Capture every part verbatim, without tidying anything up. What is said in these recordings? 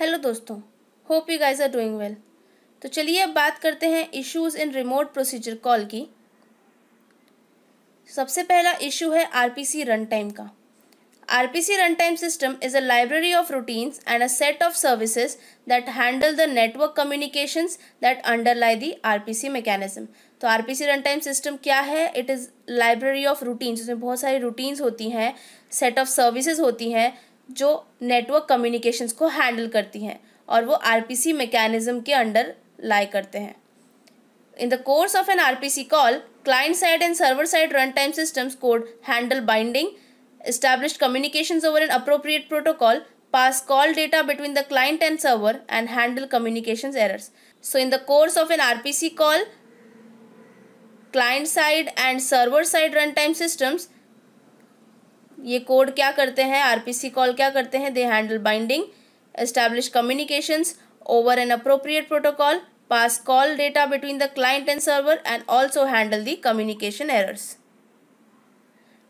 Hello दोस्तों, hope you guys are doing well. तो चलिए अब बात करते हैं issues in remote procedure call की। सबसे पहला इशू है आरपीसी रन टाइम का। RPC run time system is a library of routines and a set of services that handle the network communications that underlie the RPC mechanism. तो RPC run time system क्या है? It is library of routines. उसमें बहुत सारी routines होती हैं, set of services होती हैं जो नेटवर्क कम्युनिकेशंस को हैंडल करती हैं और वो आरपीसी मैकेनिज्म के अंडर लाई करते हैं। In the course of an RPC call, client side and server side run time systems code handle binding, establish communications over an appropriate protocol, pass call data between the client and server and handle communications errors. So in the course of an RPC call, client side and server side run time systems, ये code क्या करते हैं, RPC call क्या करते हैं, they handle binding, establish communications over an appropriate protocol, pass call data between the client and server and also handle the communication errors.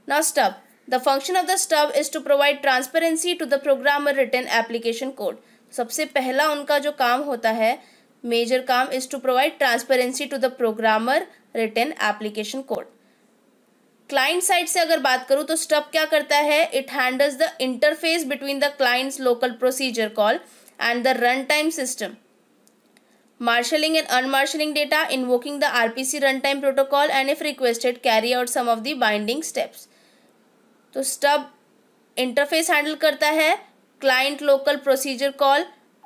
Now stub. The function of the stub is to provide transparency to the programmer written application code. सबसे पहला उनका जो काम होता है, major काम, is to provide transparency to the programmer written application code. Client side से अगर बात करूँ तो स्टब क्या करता है, it handles the interface between the client's local procedure call and the run time system, marshalling and unmarshalling data, invoking the RPC run time protocol and if requested carry out some of the binding steps. तो stub interface handle करता है client local procedure call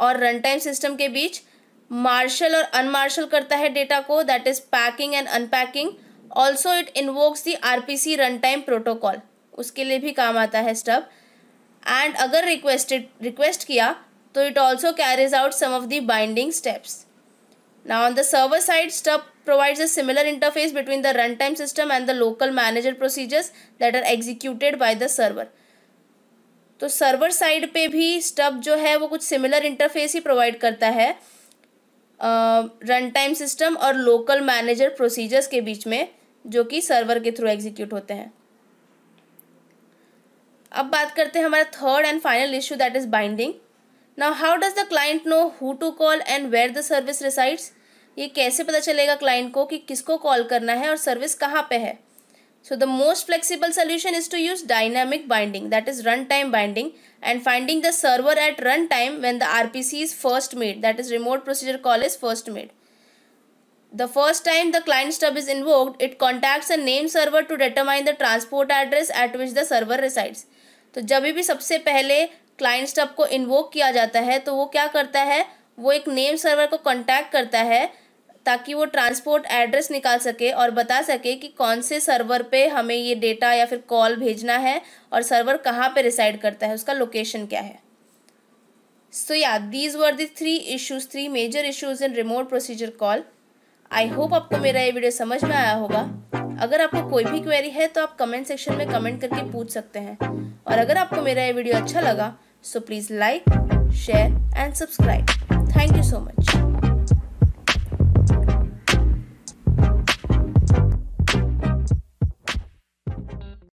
और run time system के बीच, marshal और unmarshal करता है data को, that is packing and unpacking. Also it invokes the RPC run time protocol, उसके लिए भी काम आता है स्टब। एंड अगर रिक्वेस्टेड रिक्वेस्ट किया तो it also carries out some of the binding steps. Now on the server side, stub provides a similar interface between the runtime system and the local manager procedures that are executed by the server. तो server side पे भी stub जो है वो कुछ similar interface ही provide करता है uh, runtime system और local manager procedures के बीच में, जो कि server के through execute होते हैं। अब बात करते हैं हमारा third and final issue, that is binding. Now how does the client know who to call and where the service resides? ये कैसे पता चलेगा क्लाइंट को कि किसको कॉल करना है और सर्विस कहाँ पे है? So the most flexible solution is to use dynamic binding, that is run time binding, and finding the server at run time when the RPC is first made, that is remote procedure call is first made. The first time the client stub is invoked, it contacts a name server to determine the transport address at which the server resides. तो जब भी सबसे पहले client stub को invoke किया जाता है तो वो क्या करता है, वो एक नेम सर्वर को कॉन्टैक्ट करता है ताकि वो ट्रांसपोर्ट एड्रेस निकाल सके और बता सके कि कौन से सर्वर पे हमें ये डेटा या फिर कॉल भेजना है और सर्वर कहाँ पे रिसाइड करता है, उसका लोकेशन क्या है. सो या these were the three issues, three major issues in remote procedure call. I hope आपको मेरा ये वीडियो समझ में आया होगा. अगर आपको कोई भी क्वेरी है तो आप कमेंट सेक्शन में कमेंट करके पूछ सकते हैं, और अगर आपको मेरा ये वीडियो अच्छा लगा so please like, share and subscribe. Thank you so much.